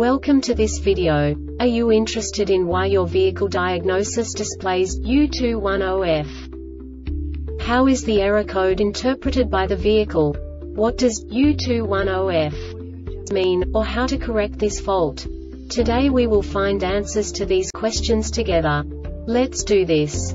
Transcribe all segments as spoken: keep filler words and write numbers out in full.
Welcome to this video. Are you interested in why your vehicle diagnosis displays U two ten F? How is the error code interpreted by the vehicle? What does U two ten F mean, or how to correct this fault? Today we will find answers to these questions together. Let's do this.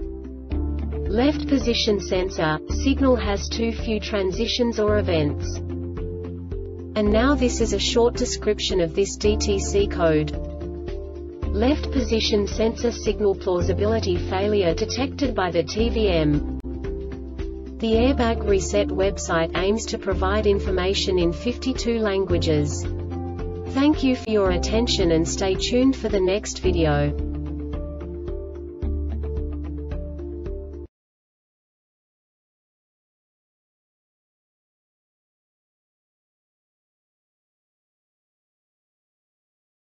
left position sensor, signal has too few transitions or events. And now this is a short description of this D T C code. Left position sensor signal plausibility failure detected by the T V M. The Airbag Reset website aims to provide information in fifty-two languages. Thank you for your attention and stay tuned for the next video.